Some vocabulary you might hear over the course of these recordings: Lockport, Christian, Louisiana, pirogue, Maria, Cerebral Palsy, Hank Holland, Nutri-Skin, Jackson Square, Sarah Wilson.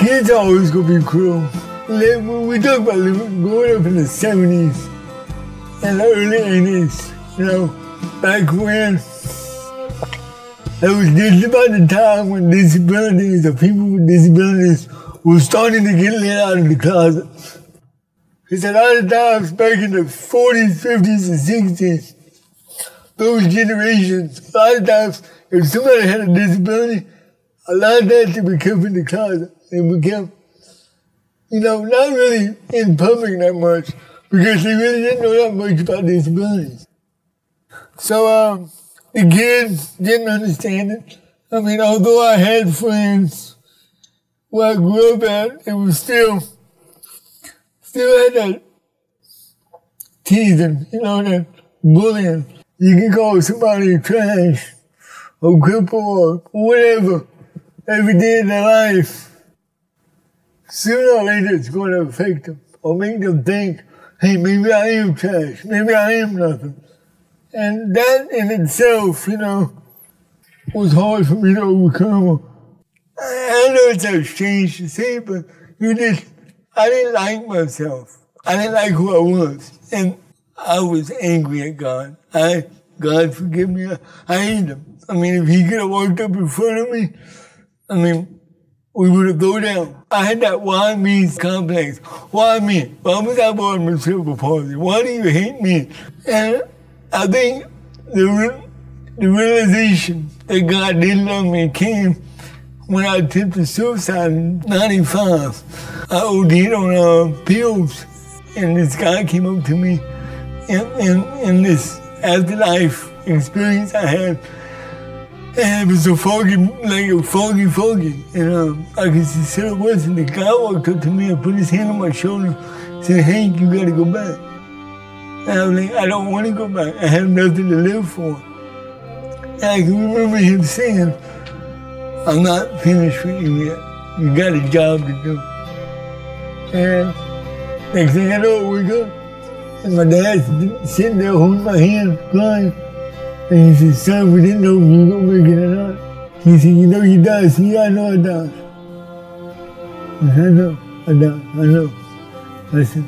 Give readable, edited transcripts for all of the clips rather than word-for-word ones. Kids are always going to be cruel. Like when we talk about living, growing up in the 70s and the early 80s, you know, back when it was just about the time when disabilities or people with disabilities were starting to get let out of the closet. Because a lot of times back in the 40s, 50s, and 60s, those generations, a lot of times if somebody had a disability, a lot of times they were kept in the closet. They were kept, you know, not really in public that much because they really didn't know that much about disabilities. So the kids didn't understand it. I mean, although I had friends where I grew up at, it was still had that teasing, you know, that bullying. You can call somebody trash or cripple or whatever every day in their life. Sooner or later, it's going to affect them or make them think, hey, maybe I am trash, maybe I am nothing. And that in itself, you know, was hard for me to overcome. I know it's a strange to say, but I didn't like myself. I didn't like who I was. And I was angry at God. God forgive me, I hate him. I mean, if he could have walked up in front of me, I mean, we would have go down. I had that why me complex. Why me? Why was I born with cerebral palsy? Why do you hate me? And I think the realization that God didn't love me came when I attempted suicide in 95. I OD'd on pills, and this guy came up to me in this afterlife experience I had. And it was so foggy, like foggy. And I could see Sarah Wilson. The guy walked up to me and put his hand on my shoulder and said, Hank, you gotta go back. And I was like, I don't wanna go back. I have nothing to live for. And I can remember him saying, I'm not finished with you yet. You got a job to do. And next thing I know, I wake up. And my dad's sitting there holding my hand, crying. And he said, son, we didn't know if you were going to make it or not. He said, you know you died. I said, yeah, I know I died. I said, I know, I died, I know. I said,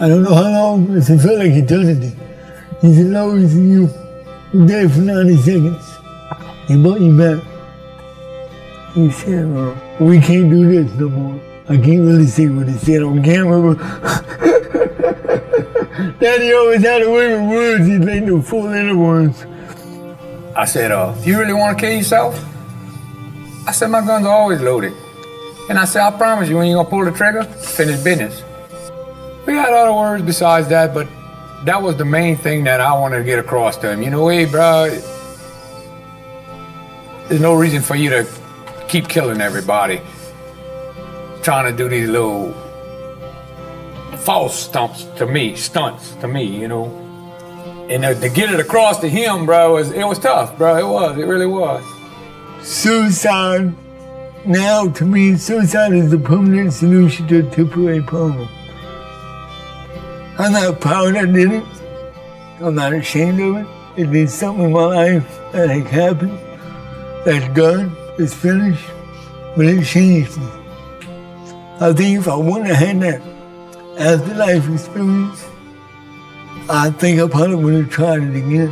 I don't know how long. I said, it felt like eternity. He said, no, he said, you died for 90 seconds. He brought you back. He said, well, we can't do this no more. I can't really say what he said on camera. Daddy always had a way with words. He'd make them full little words. I said, if you really want to kill yourself, I said, my guns are always loaded. And I said, I promise you, when you're going to pull the trigger, finish business. We had other words besides that, but that was the main thing that I wanted to get across to him. You know, hey, bro, there's no reason for you to keep killing everybody, trying to do these little false stunts to me, you know. And to get it across to him, bro, it was tough, bro. It really was. Suicide, now to me, suicide is the permanent solution to a temporary problem. I'm not proud I did it. I'm not ashamed of it. It did something in my life that has happened, that's done, it's finished, but it changed me. I think if I wouldn't have had that afterlife experience, I think I probably would have tried it again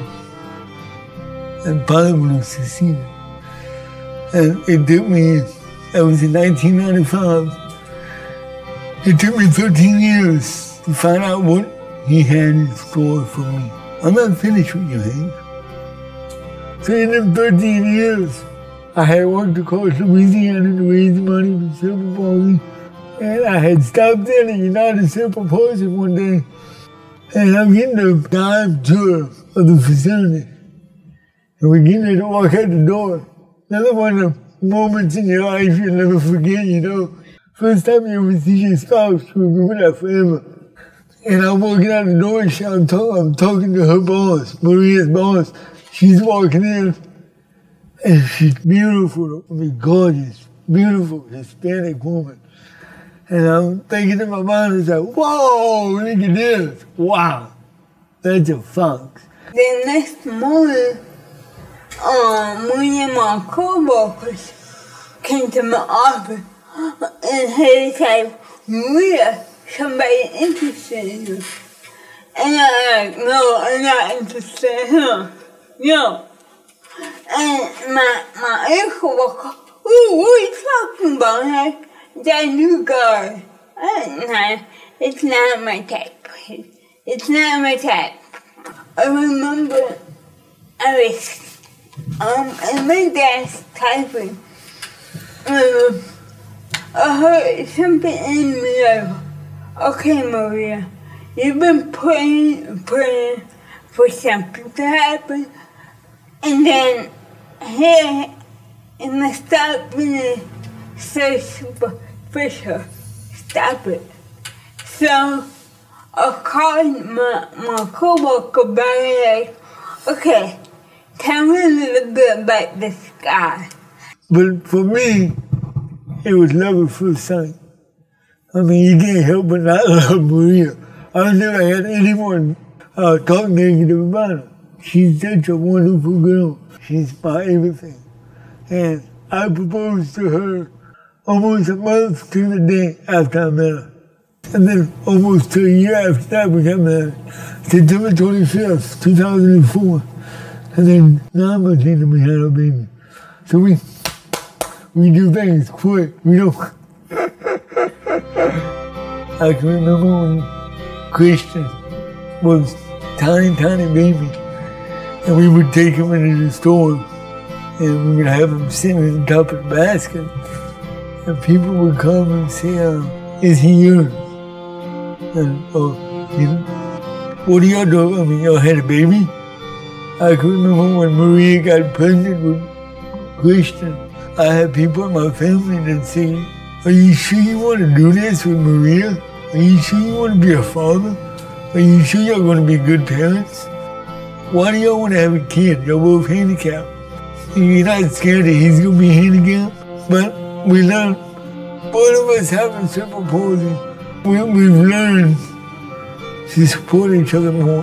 and probably would have succeeded. And it took me, that was in 1995, it took me 13 years to find out what he had in store for me. I'm not finished with you, Hank. So in them 13 years, I had worked across Louisiana to raise money for cerebral palsy, and I had stopped in the United Cerebral Palsy one day. And I'm getting a dive tour of the facility. And we're getting ready to walk out the door. Another one of the moments in your life you'll never forget, you know. First time you ever see your spouse, you remember that forever. And I'm walking out the door and I'm talking to her boss, Maria's boss. She's walking in. And she's beautiful, I mean, gorgeous, beautiful Hispanic woman. And I'm thinking in my mind, it's like, whoa, look at this. Wow, that's a fox. The next morning, me and my co-workers came to my office and whole time, Maria, somebody interested in you. And I'm like, no, I'm not interested in him. No. And my uncle woke up, oh, what are you talking about, huh? That new guy. It's not my type. It's not my type. I remember I was in my desk typing. I heard something in me like, okay, Maria, you've been praying and praying for something to happen, and then here it must stop being so superficial. Stop it. So I called my co-worker back and like, okay, tell me a little bit about this guy. But for me, it was love at first sight. I mean, you can't help but not love Maria. I never had anyone talk negative about her. She's such a wonderful girl. She's my everything. And I proposed to her almost a month to the day after I met her. And then almost 2 years after that we got married, September 25th, 2004. And then 9 months later we had our baby. So we do things quick, we don't. I can remember when Christian was tiny, tiny baby, and we would take him into the store, and we would have him sitting on top of the basket, and people would come and say, is he yours? And, oh, you know, what do y'all do? I mean, y'all had a baby? I can remember when Maria got pregnant with Christian, I had people in my family that say, are you sure you want to do this with Maria? Are you sure you want to be a father? Are you sure y'all going to be good parents? Why do y'all want to have a kid? Y'all both handicapped. You're not scared that he's going to be handicapped, but we learn. Both of us having cerebral palsy. We've learned to support each other more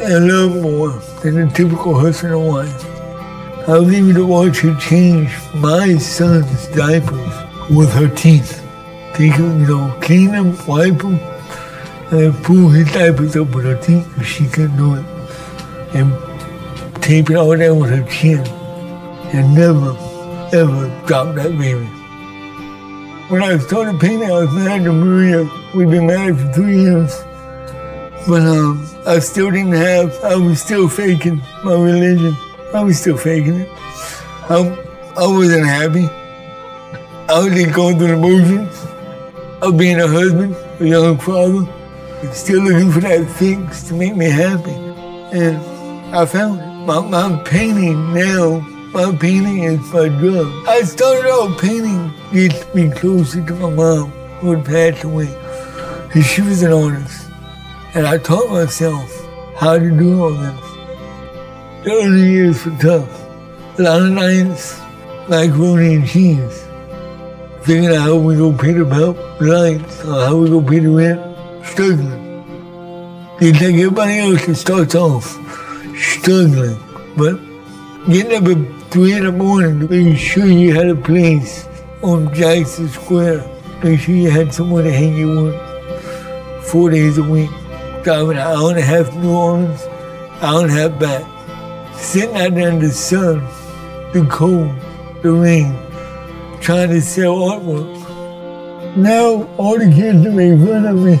and love more than a typical husband and wife. I was able to watch her change my son's diapers with her teeth. Take him, you know, clean him, wipe him, and pull his diapers up with her teeth if she couldn't do it. And tape it all down with her chin. And never, ever drop that baby. When I started painting, I was married to Maria. We'd been married for 3 years. But I still didn't have, I was still faking my religion. I was still faking it. I wasn't happy. I was just going through the motions of being a husband, a young father, still looking for that fix to make me happy. And I found it. My painting now, my painting is my drug. I started out painting to get me closer to my mom, who had passed away. And she was an artist. And I taught myself how to do all this. The early years were tough. A lot of nights, macaroni and cheese. Figuring out how we go pay the lights, or how we go pay the rent, struggling. It's like everybody else that starts off struggling, but getting up at 3 in the morning to make sure you had a place on Jackson Square. Make sure you had someone to hang you with 4 days a week. Driving 1.5 hours to New Orleans, 1.5 hours back. Sitting out there in the sun, the cold, the rain, trying to sell artwork. Now all the kids that make fun of me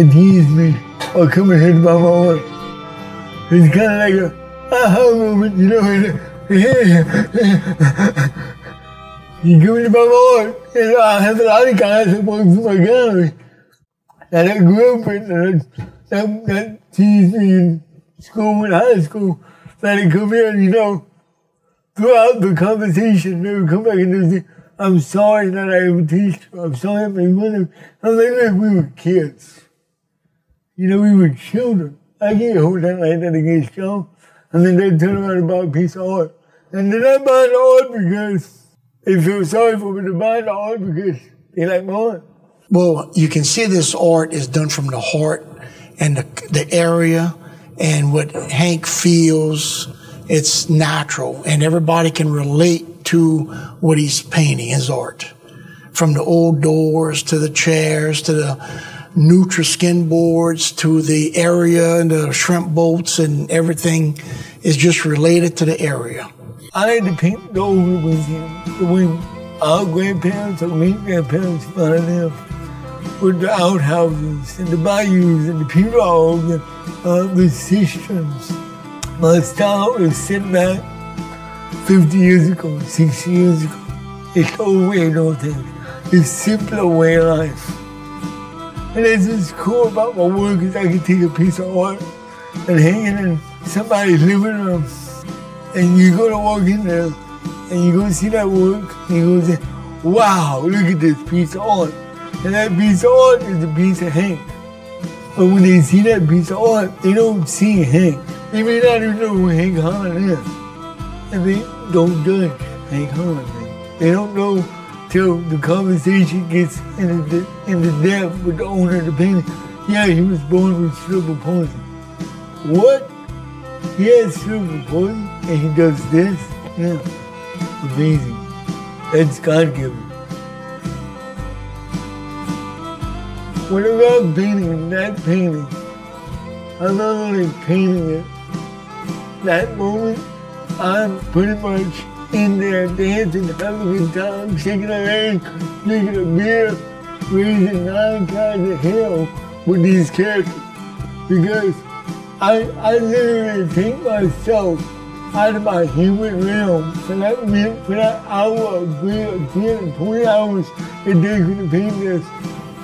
and tease me are coming here to buy my art. It's kind of like a aha moment, you know. You give me my art, and I have a lot of guys that walk through my gallery that I grew up with, that teased me in school and high school, that I come here, you know, throughout the conversation, they would come back and they'd say, I'm sorry that I ever teach you, I'm sorry I made fun of you. I'm like, look, we were kids. You know, we were children. I can't hold that like that against y'all. And then they turn around and buy a piece of art. And then I buy the art because they feel sorry for me to buy the art because they like my art. Well, you can see this art is done from the heart and the area and what Hank feels. It's natural, and everybody can relate to what he's painting, his art. from the old doors to the chairs to the Nutri-Skin boards to the area and the shrimp boats, and everything is just related to the area. I had to pick the older with him. We, our grandparents and great grandparents where I lived, with the outhouses and the bayous and the pirogues and the cisterns. My style is set back 50 years ago, 60 years ago. It's old way of doing things. It's simpler way of life. And that's what's cool about my work is I can take a piece of art and hang it in somebody's living room. And you're going to walk in there and you're going to see that work and you're going to say, wow, look at this piece of art. And that piece of art is a piece of Hank. But when they see that piece of art, they don't see Hank. They may not even know who Hank Holland is. And they don't judge Hank Holland. They don't know. So the conversation gets in the depth with the owner of the painting. Yeah, he was born with cerebral palsy. What? He has cerebral palsy and he does this? Yeah. Amazing. That's God-given. Whenever I'm painting that painting, I'm not only painting it, that moment, I'm pretty much in there dancing, having a good time, shaking her hand, drinking a beer, raising 9 kinds of hell with these characters. Because I literally take myself out of my human realm for that hour of 20 hours a day to paint this.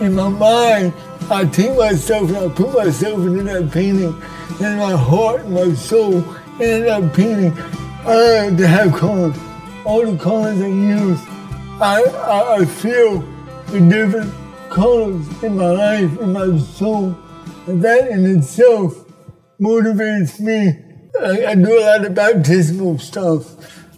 In my mind, I take myself and I put myself into that painting, and my heart and my soul into that painting. I love to have colors. All the colors I use, I feel the different colors in my life, in my soul. And that in itself motivates me. I do a lot of baptismal stuff.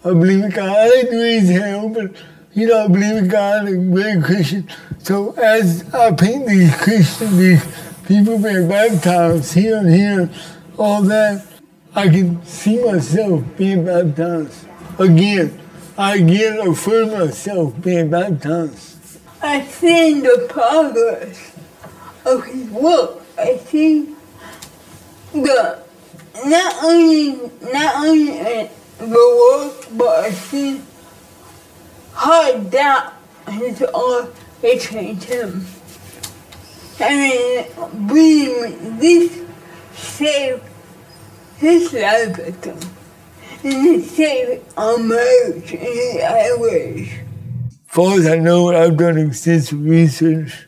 I believe in God. I like to raise hell, but you know, I believe in God and being Christian. So as I paint these Christians, these people being baptized here and here, all that, I can see myself being baptized. Again, I again affirm myself being baptized. I see the progress of his work. I see the not only the work, but I see how that his art changed him. I mean, being this saved his life with them, and it saved our marriage and his airways. As far as I know, I've done extensive research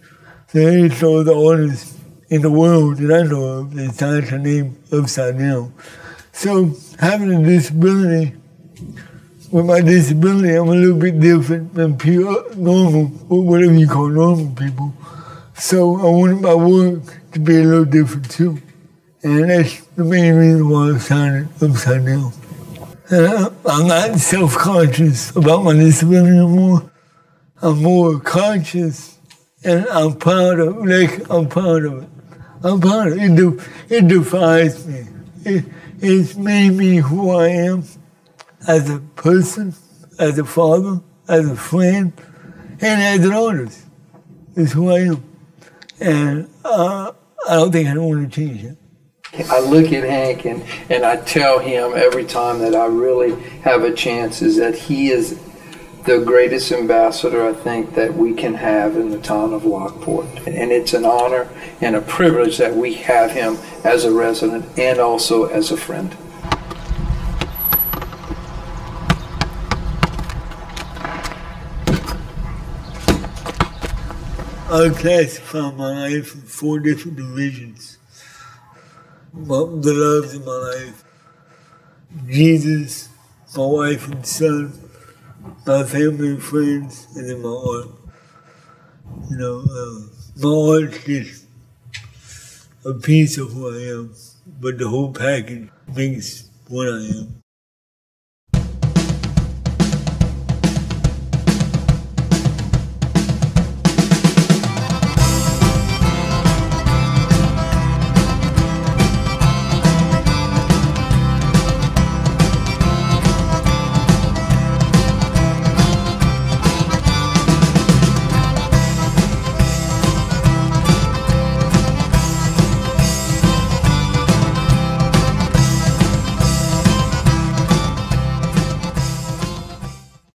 to any sort of the artists in the world that I know of that signed her name upside down. So having a disability, with my disability, I'm a little bit different than pure normal, or whatever you call normal people. So I wanted my work to be a little different too. And that's the main reason why I signed it upside down. I'm not self-conscious about my disability anymore. I'm more conscious, and I'm proud of it. Like, I'm proud of it. I'm proud of it. It defies me. It's made me who I am as a person, as a father, as a friend, and as an artist. It's who I am. And I don't think I want to change it. I look at Hank and I tell him every time that I really have a chance is that he is the greatest ambassador I think that we can have in the town of Lockport. And it's an honor and a privilege that we have him as a resident and also as a friend. I classify my life in 4 different divisions. The loves in my life, Jesus, my wife and son, my family and friends, and then my art. You know, my art is a piece of who I am, but the whole package makes what I am.